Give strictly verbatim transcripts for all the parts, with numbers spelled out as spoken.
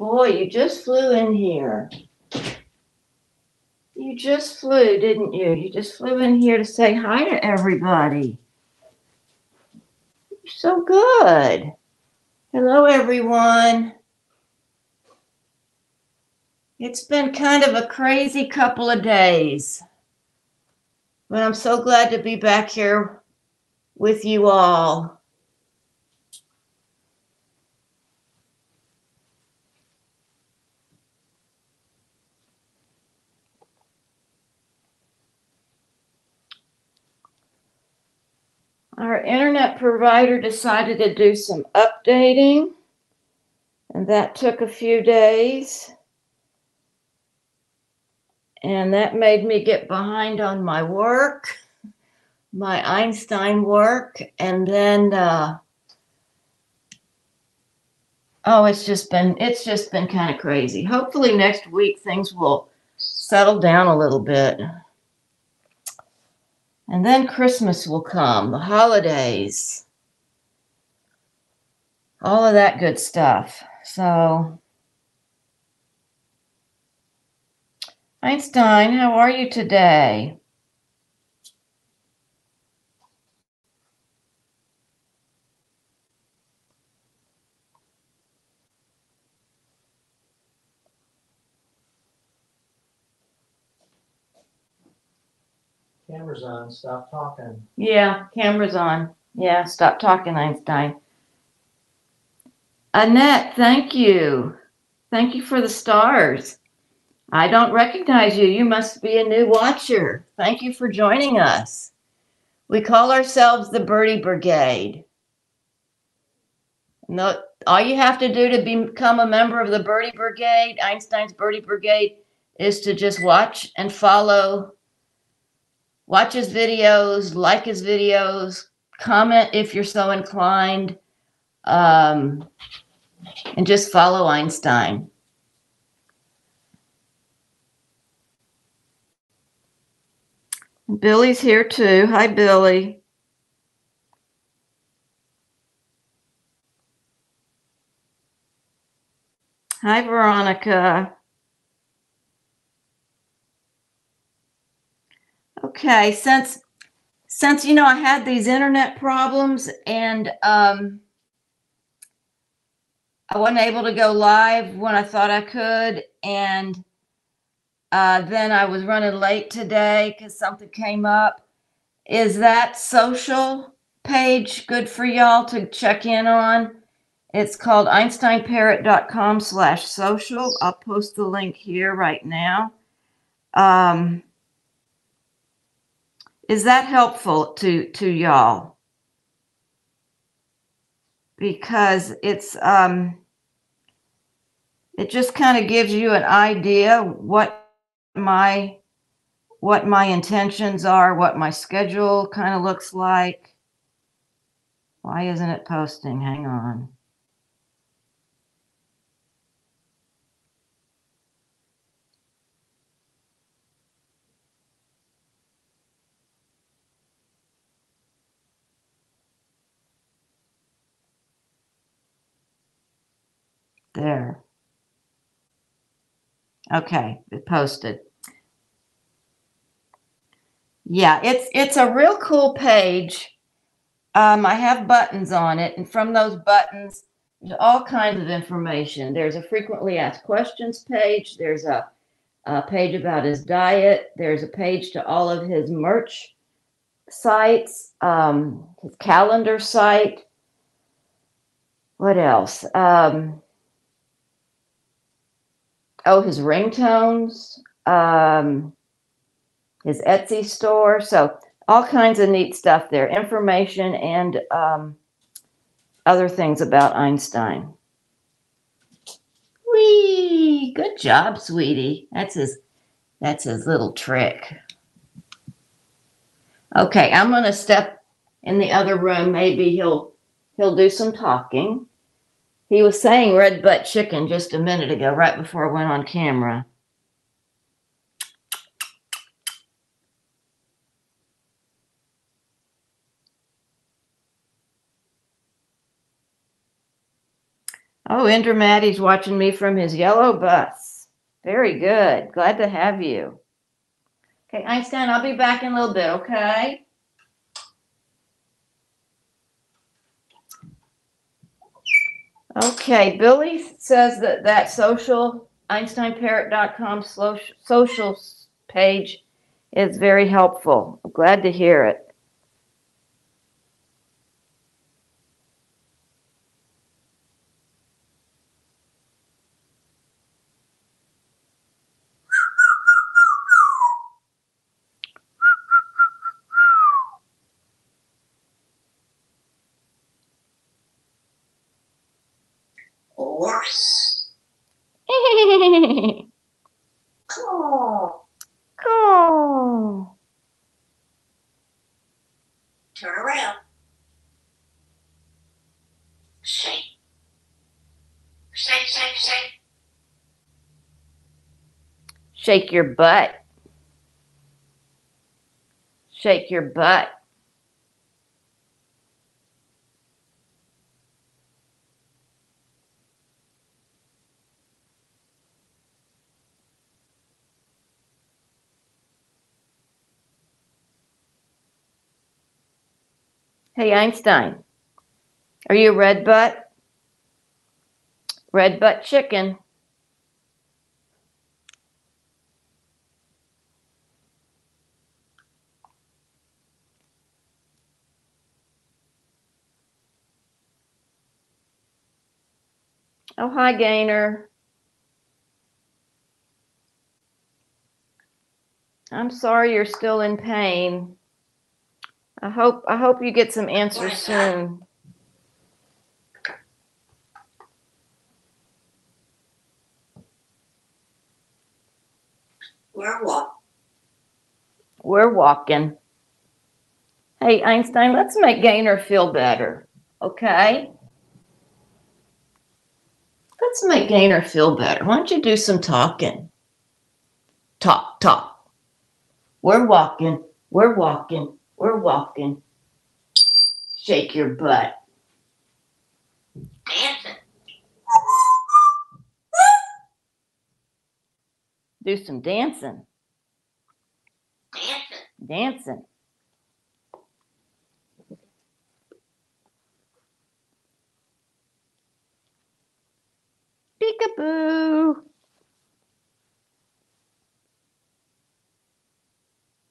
boy, you just flew in here. You just flew, didn't you? You just flew in here to say hi to everybody. You're so good. Hello, everyone. It's been kind of a crazy couple of days, but I'm so glad to be back here with you all. Our internet provider decided to do some updating, and that took a few days. And that made me get behind on my work, my Einstein work. And then, uh, oh, it's just been, it's just been kind of crazy. Hopefully next week things will settle down a little bit. And then Christmas will come, the holidays, all of that good stuff. So, Einstein, how are you today? Camera's on, stop talking. Yeah, camera's on. Yeah, stop talking, Einstein. Annette, thank you. Thank you for the stars. I don't recognize you. You must be a new watcher. Thank you for joining us. We call ourselves the Birdie Brigade. No, all you have to do to become a member of the Birdie Brigade, Einstein's Birdie Brigade, is to just watch and follow, watch his videos, like his videos, comment if you're so inclined, um, and just follow Einstein. Billy's here too. Hi, Billy. Hi, Veronica. Okay, since since you know I had these internet problems and um, I wasn't able to go live when I thought I could, and Uh, then I was running late today because something came up. Is that social page good for y'all to check in on? It's called Einstein Parrot dot com slash social. I'll post the link here right now. Um, is that helpful to, to y'all? Because it's... Um, it just kind of gives you an idea what my what my intentions are, what my schedule kind of looks like. Why isn't it posting? Hang on. There. Okay, it posted. Yeah, it's it's a real cool page. Um, I have buttons on it, and from those buttons, there's all kinds of information. There's a frequently asked questions page. There's a, a page about his diet. There's a page to all of his merch sites, um, his calendar site. What else? Um, oh, his ringtones. Um, his Etsy store. So all kinds of neat stuff there, information and um, other things about Einstein. Whee! Good job, sweetie. That's his, that's his little trick. Okay, I'm going to step in the other room. Maybe he'll, he'll do some talking. He was saying red butt chicken just a minute ago, right before I went on camera. Oh, Indra Maddie's watching me from his yellow bus. Very good. Glad to have you. Okay, Einstein, I'll be back in a little bit, okay? Okay, Billy says that that social, Einstein Parrot dot com social page is very helpful. I'm glad to hear it. Cool. Cool. Turn around. Shake. Shake, shake, shake. Shake your butt. Shake your butt. Hey, Einstein, are you a red butt? Red butt chicken. Oh, hi, Gainer. I'm sorry you're still in pain. I hope I hope you get some answers soon. We're walking. We're walking. Hey, Einstein, let's make Gainer feel better, okay? Let's make Gainer feel better. Why don't you do some talking? Talk, talk. We're walking. We're walking. We're walking. Shake your butt. Dancing. Do some dancing. Dancing. Dancing. Peekaboo.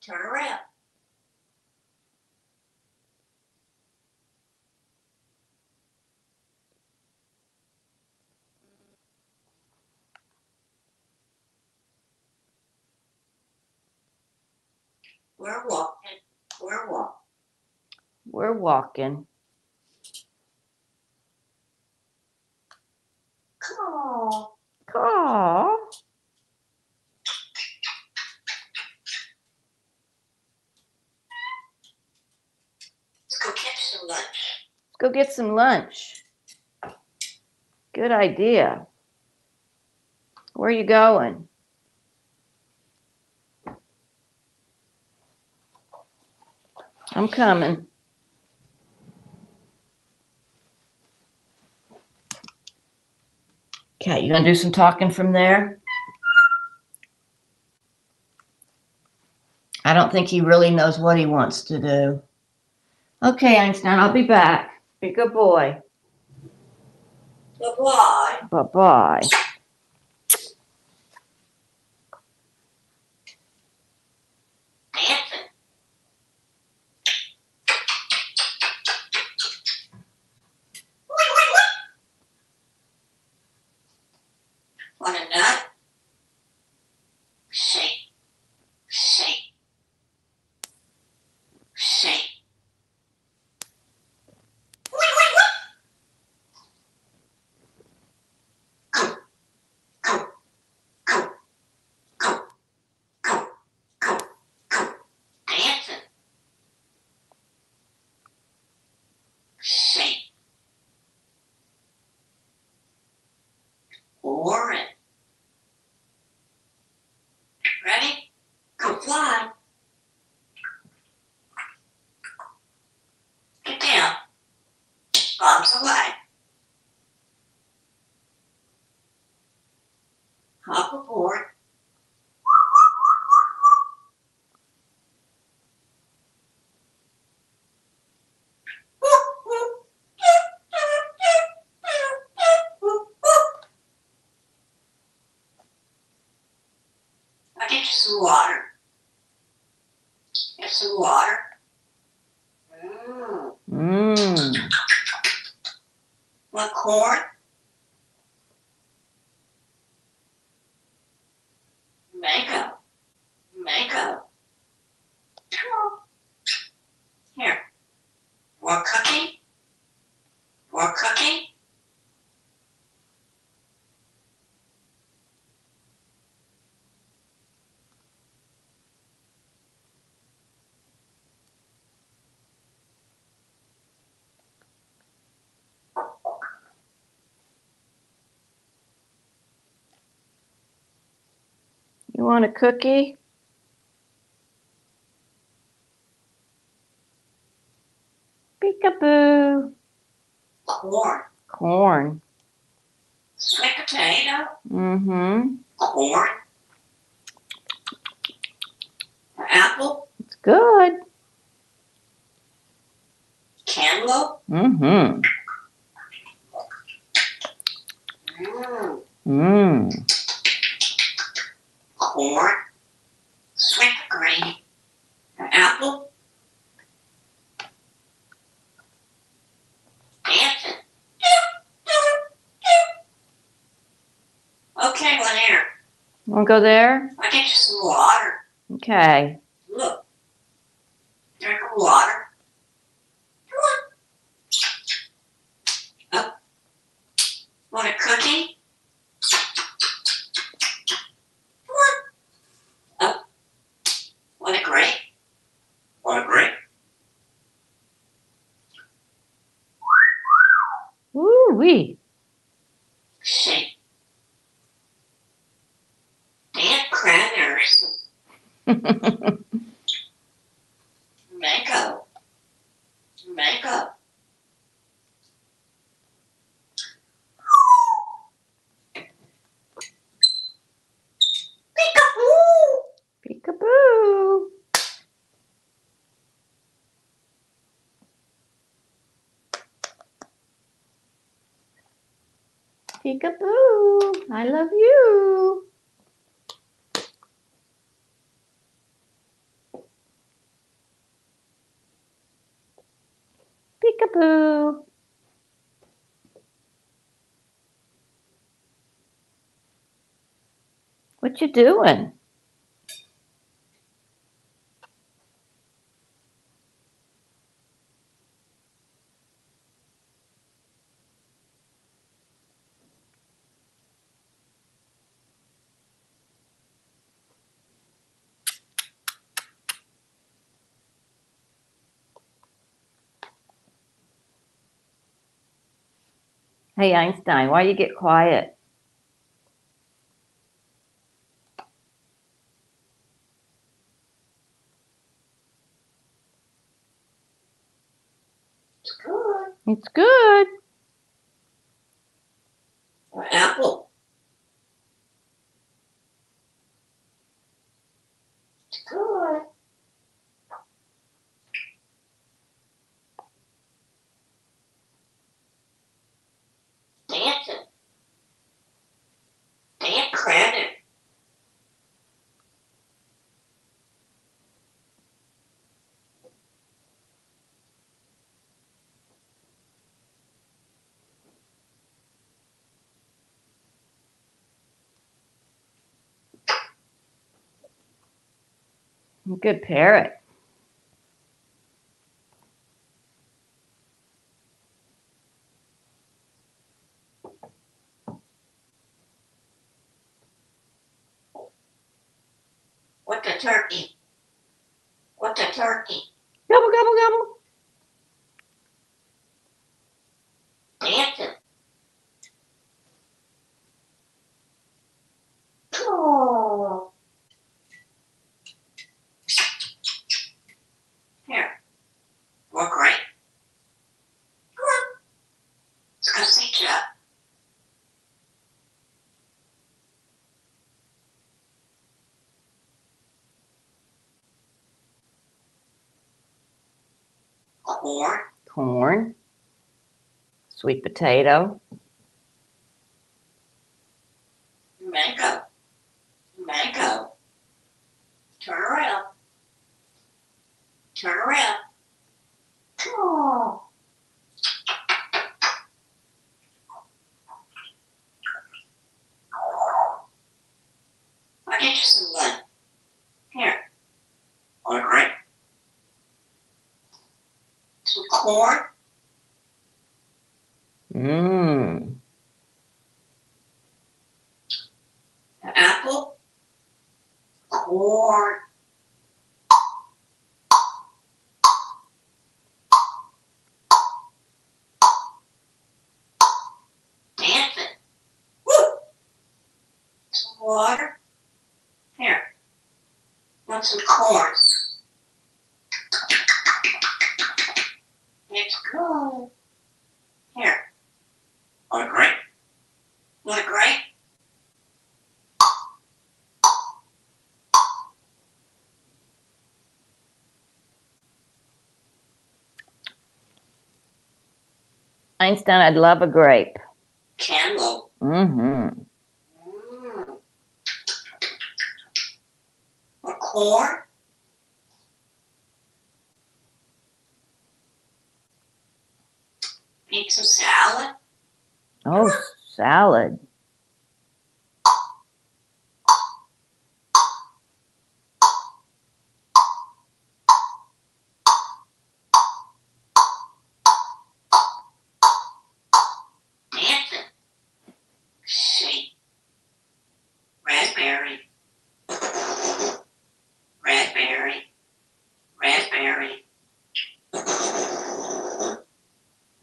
Turn around. We're walking. We're walking. We're walking. Caw. Caw. Let's go get some lunch. Let's go get some lunch. Good idea. Where are you going? I'm coming. Okay, you gonna do some talking from there? I don't think he really knows what he wants to do. Okay, Einstein, I'll be back. Be a good boy. Bye-bye. Bye-bye. Warren. Ready? Go fly. Get down. Bombs away. cord. Mango. Mango. Here. More cookie. More cookie. You want a cookie? Peekaboo. Corn. Corn. Sweet potato. Mm-hmm. Corn. Apple. It's good. Cantaloupe. Mm-hmm. Mmm. Mmm. Corn, sweet green, an apple, dancing. Okay, one here. Wanna go there? I'll get you some water. Okay. Look. Drink some water. Oh. Want a cookie? Wee. Shake. Damn crackers. Mango. Mango. Peekaboo. Peekaboo. Peekaboo, I love you. Peekaboo. What you doing? Hey, Einstein, why you get quiet? It's good. It's good. An apple. It's good. Good parrot. What the turkey? What the turkey? Gobble, gobble, gobble. Dancing. Oh. More grape. Come on. Let's go see Jeff. Corn. Corn. Sweet potato. Mango. Mango. Turn around. Turn around. Oh. core. Mm. Apple, core. Water. Here. Want some corn. It's good. Here. Want a grape? Want a grape? Einstein, I'd love a grape. Candle. Mm-hmm. Or make some salad. Oh, salad.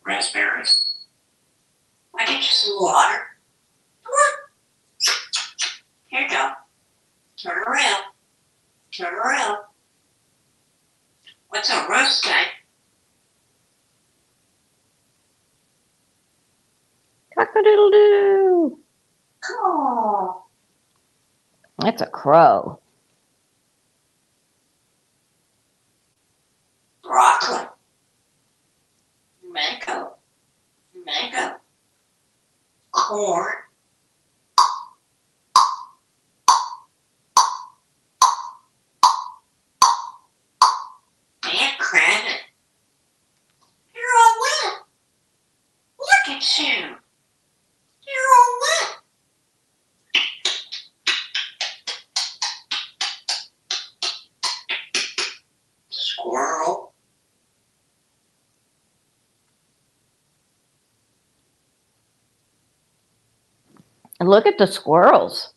Raspberries. I get you some water. Come on. Here you go. Turn around. Turn around. What's a roast type? Cock-a-doodle-doo. Oh. That's a crow. Broccoli. Mango, mango, corn, and credit. You're all wet. Look at you. You're all wet. Squirrel. And look at the squirrels.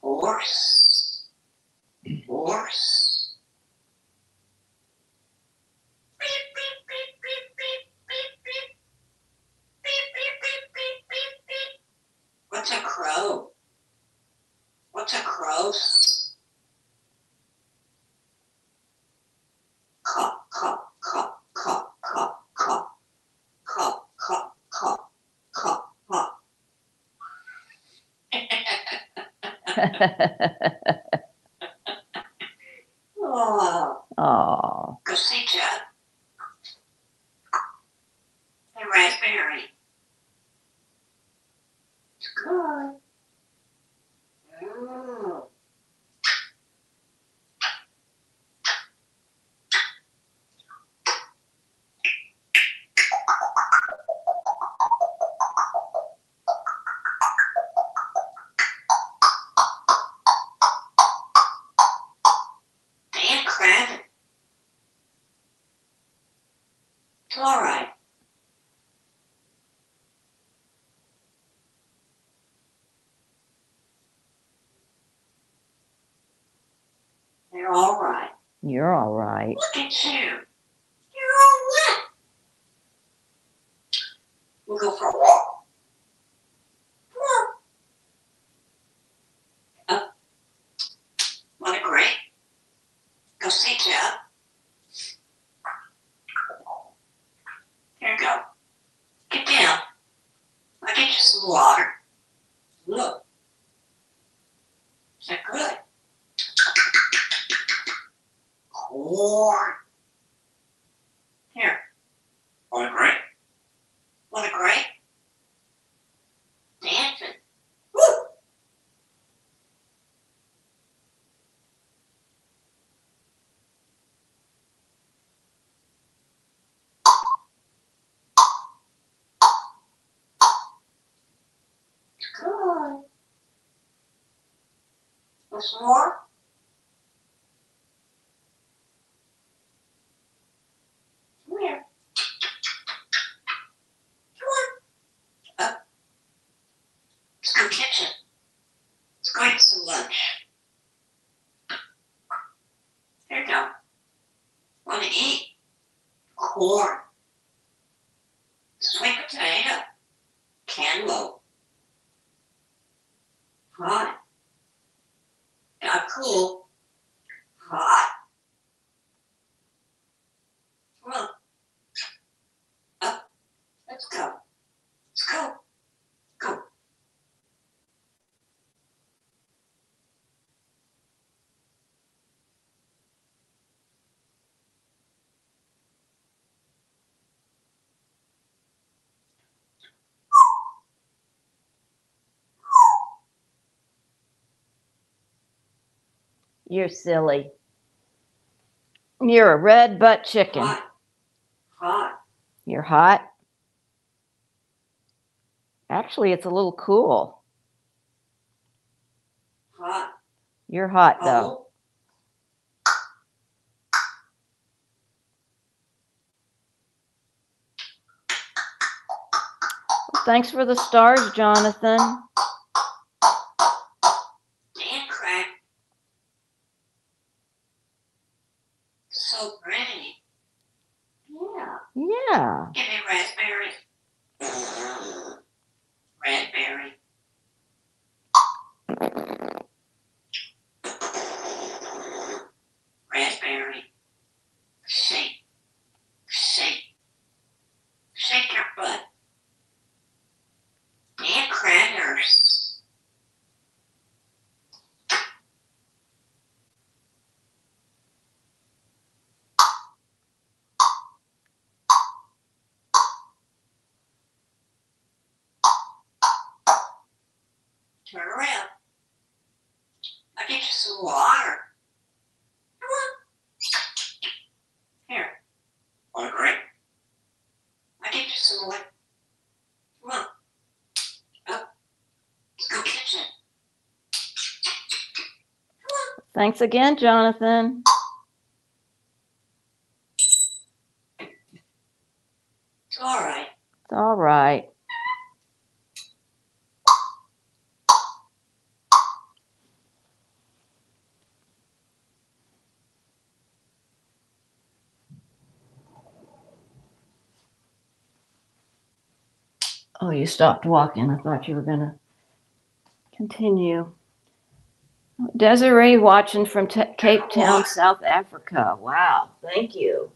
Horse. Horse. Beep, beep, beep, beep, beep, beep, beep. Beep, beep, beep, beep, beep, beep. What's a crow? What's a crow? Cup, cup, cup, cup, cup, cup, cup, cup. Cop, cop, cop. Oh. Oh. Go see Joe. The raspberry. It's good. Mm. All right. You're all right. You're all right. Look at you. You're all wet. We'll go for a walk. Come on. Up. Want a grape? Go see Jeff. Here you go. Get down. I'll get you some water. Look. Is that good? Corn. Here. Want a grape? Want a grape? Dancing. Woo! Good. Want some more? corn. Sweet potato. Cantaloupe. Hot. Not cool. Hot. Come on. Up. Let's go. Let's go. Go. You're silly. You're a red butt chicken. Hot. Hot. You're hot. Actually, it's a little cool. Hot. You're hot, though. Well, thanks for the stars, Jonathan. Yeah. Give me raspberry. Raspberry. Raspberry. Shake. Shake. Shake your butt. And crackers. Turn around. I'll get you some water. Come on. Here. Want a drink? I'll get you some water. Come on. Up. Let's go kitchen. Come on. Thanks again, Jonathan. It's all right. It's all right. Oh, you stopped walking. I thought you were going to continue. Desiree watching from T Cape Town, South Africa. Wow. Thank you.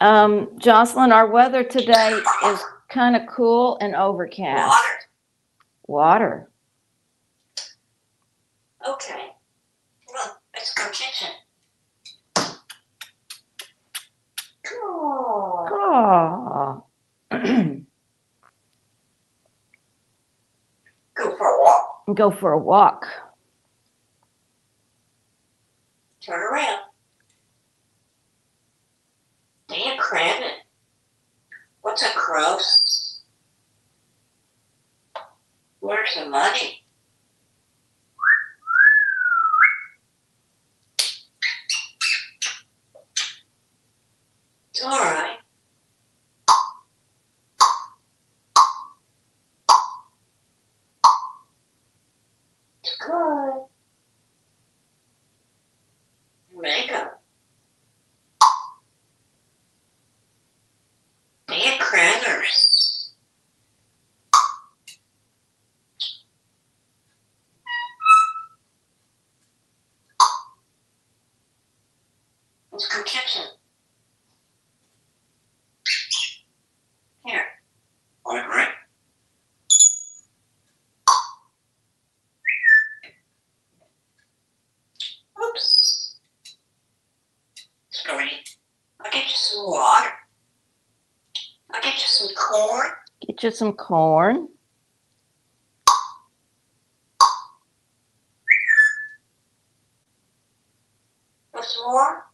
Um, Jocelyn, our weather today is kind of cool and overcast. Water. Water. Okay. Well, let's go kitchen. Cool. Oh. Go for a walk. Go for a walk. Turn around. Dan Craven. What's a gross? Where's the money? It's all right. Good. Makeup. And crackers. Let's go kitchen. Here. All right. Water. I'll get you some corn. Get you some corn. Want some more?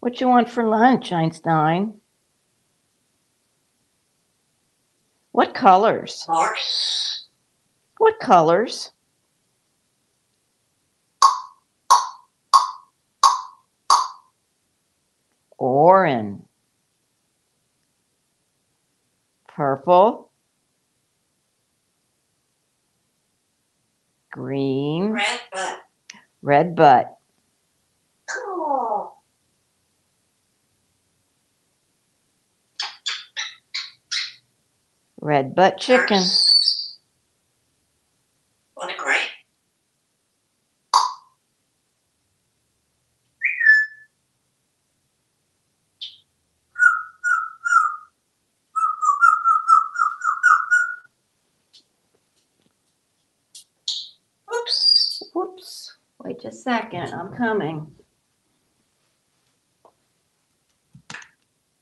What you want for lunch, Einstein? What colors? Horse. What colors? Orange, purple, green. Red butt. Red butt. Cool. Red butt chicken. What a grape. Whoops. Whoops. Wait just a second. I'm coming.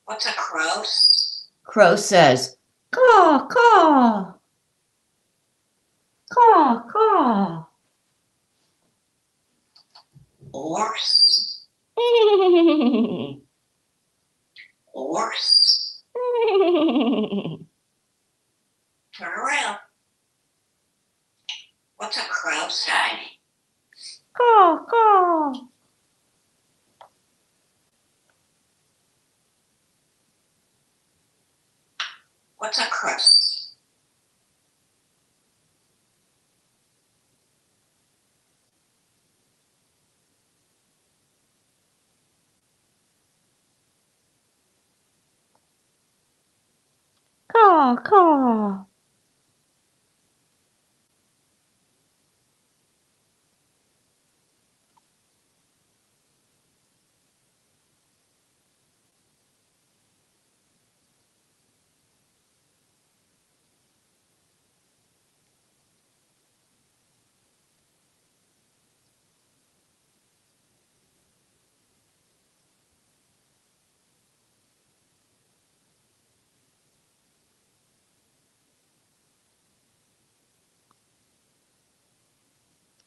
What's a crow? Crow says, caw, caw. Caw, caw. Horse. Horse. Turn around. What's a crow say? Caw, caw. What's a crow? Caw, caw.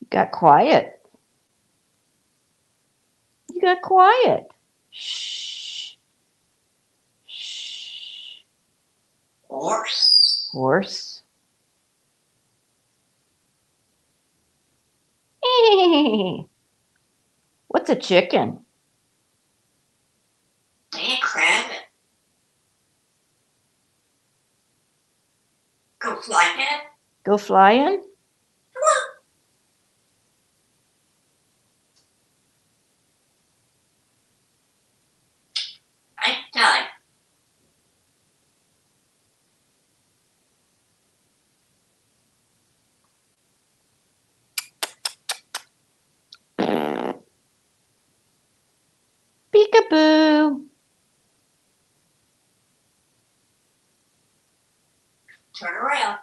Got quiet. You got quiet. Shh. Shh. Horse. Horse. What's a chicken? Hey, crab. Go flying. Go flying. Peekaboo. Turn around.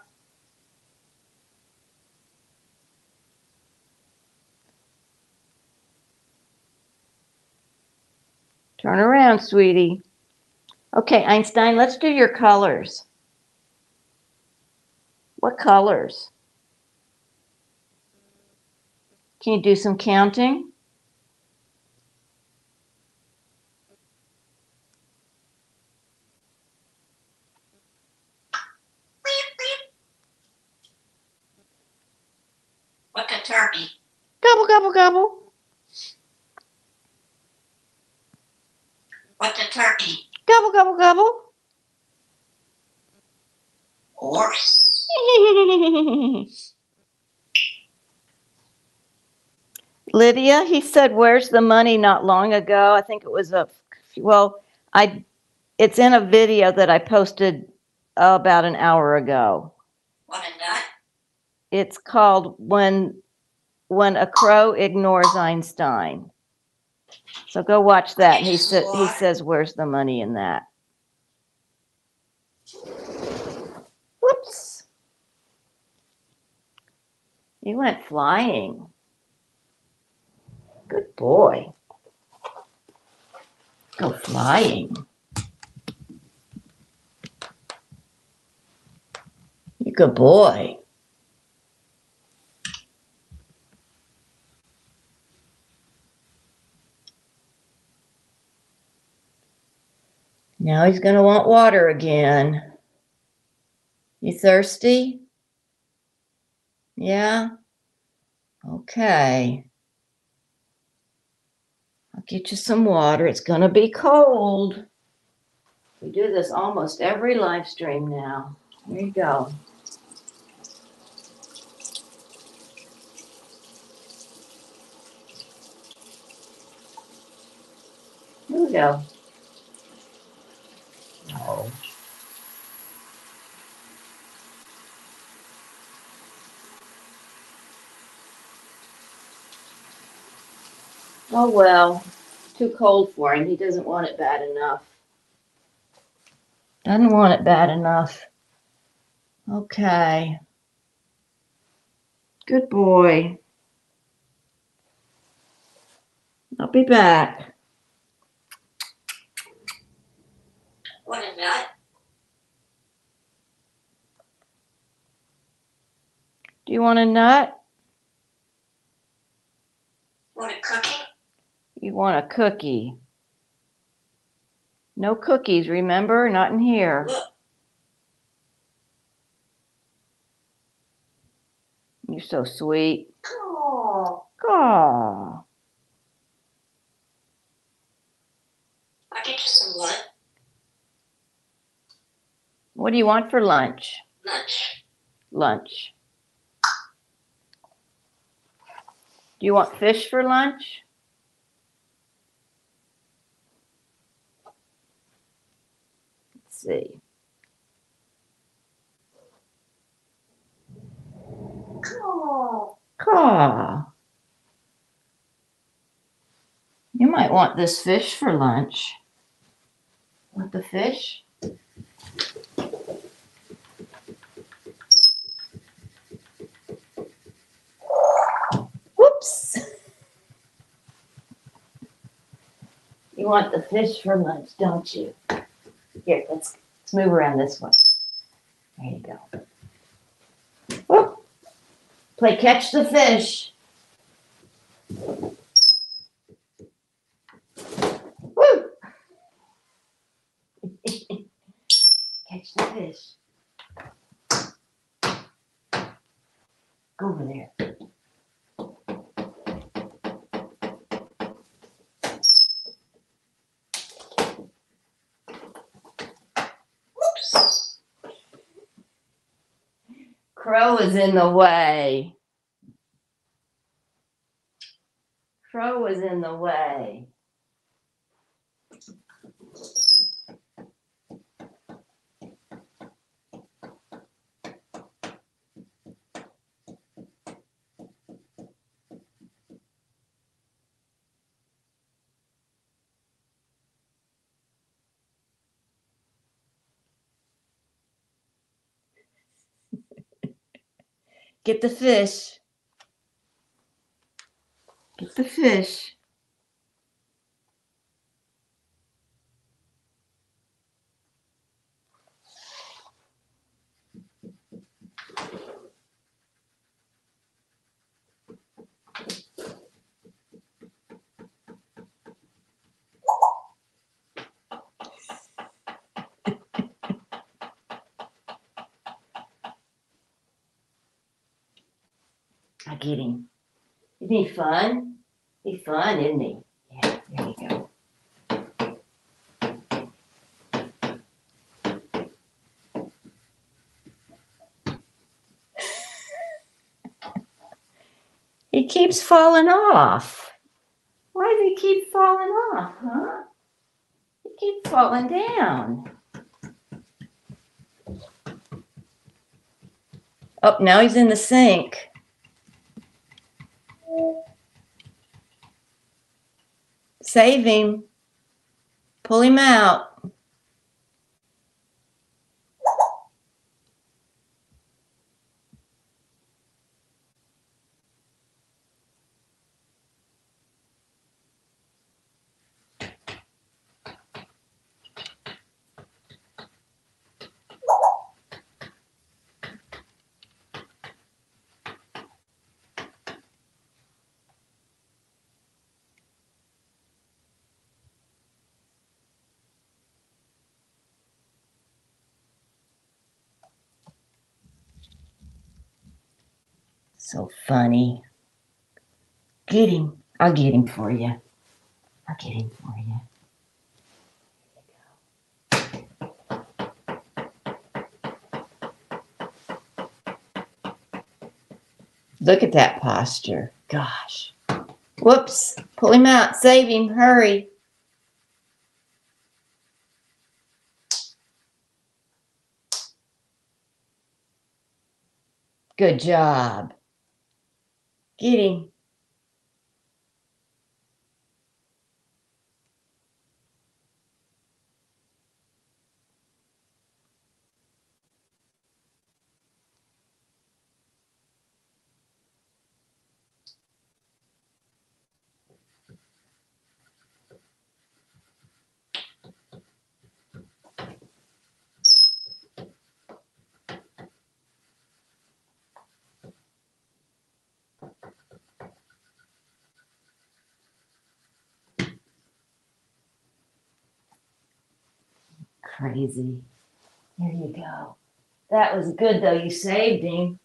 Turn around, sweetie. Okay, Einstein, let's do your colors. What colors? Can you do some counting? What's a turkey? Gobble, gobble, gobble. What's a turkey? Gobble, gobble, gobble. Horse. Lydia, he said, where's the money not long ago? I think it was a, well, I, it's in a video that I posted uh, about an hour ago. What a nut. It's called When When a Crow Ignores Einstein. So go watch that. He said he says, where's the money in that? Whoops. He went flying. Good boy. Go flying. You good boy. Now he's going to want water again. You thirsty? Yeah? Okay. I'll get you some water. It's going to be cold. We do this almost every live stream now. There you go. we go. No. Oh, well, too cold for him. He doesn't want it bad enough. Doesn't want it bad enough. Okay. Good boy. I'll be back. What a nut. Do you want a nut? Want a cookie? You want a cookie. No cookies, remember? Not in here. Look. You're so sweet. Aww. Aww. I'll get you some lunch. What do you want for lunch? Lunch. Lunch. Do you want fish for lunch? Let's see. Caw. Caw. You might want this fish for lunch. Want the fish? Whoops. You want the fish for lunch, don't you? Here, let's, let's move around this one. There you go. Whoop. Play catch the fish. Woo! Catch the fish. Go over there. Whoops. Crow is in the way. Crow is in the way. Get the fish. Get the fish. I get him. Isn't he fun? He's fun, isn't he? Yeah, there you go. He keeps falling off. Why does he keep falling off, huh? He keeps falling down. Oh, now he's in the sink. Save him. Pull him out. So funny. Get him. I'll get him for you. I'll get him for you. Look at that posture. Gosh. Whoops. Pull him out. Save him. Hurry. Good job. Kitty. Crazy. There you go. That was good, though. You saved him.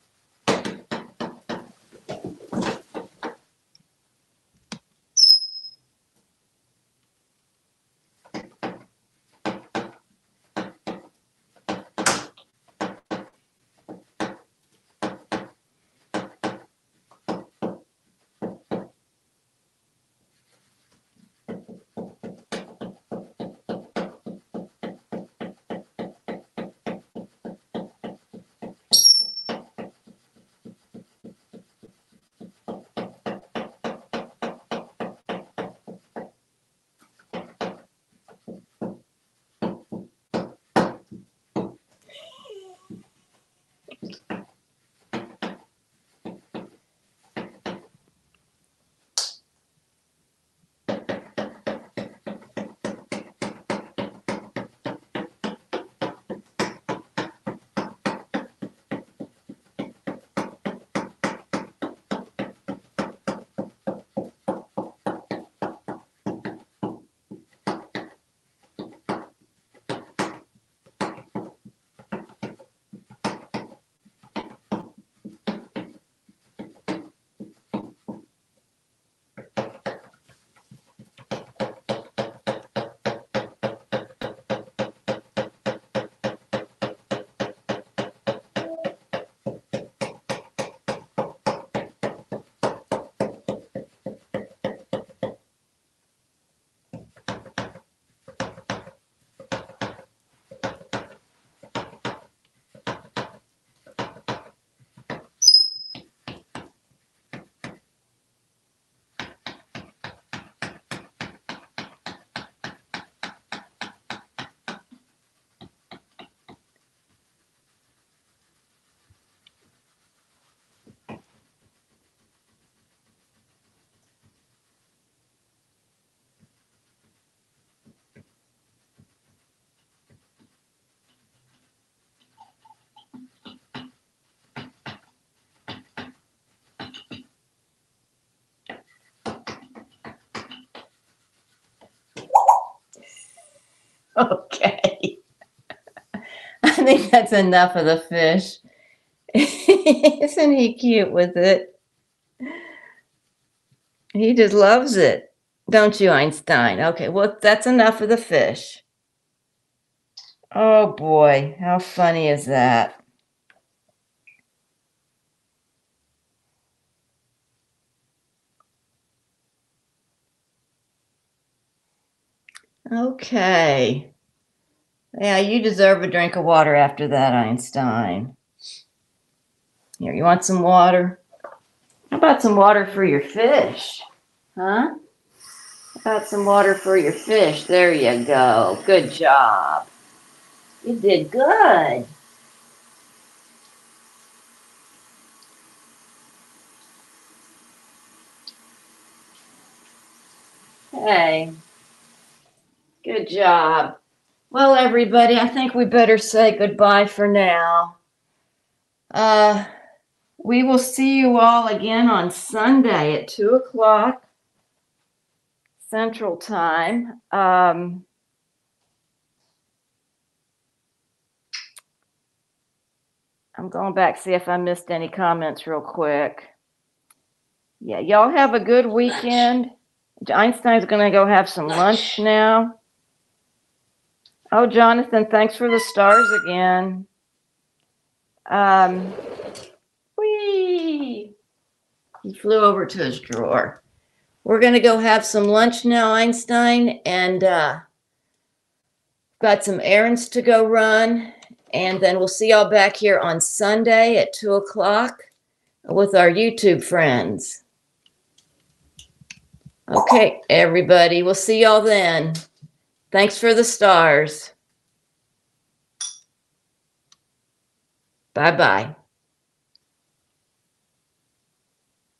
Okay, I think that's enough of the fish. Isn't he cute with it? He just loves it. Don't you, Einstein? Okay, well, that's enough of the fish. Oh, boy, how funny is that? Okay. Yeah, you deserve a drink of water after that, Einstein. Here, you want some water? How about some water for your fish? Huh? How about some water for your fish? There you go. Good job. You did good. Hey. Good job. Well, everybody, I think we better say goodbye for now. Uh, we will see you all again on Sunday at two o'clock Central Time. Um, I'm going back, see if I missed any comments real quick. Yeah, y'all have a good weekend. Einstein's going to go have some lunch now. Oh, Jonathan, thanks for the stars again. Um, whee! He flew over to his drawer. We're going to go have some lunch now, Einstein, and uh, got some errands to go run. And then we'll see y'all back here on Sunday at two o'clock with our YouTube friends. Okay, everybody. We'll see y'all then. Thanks for the stars. Bye-bye.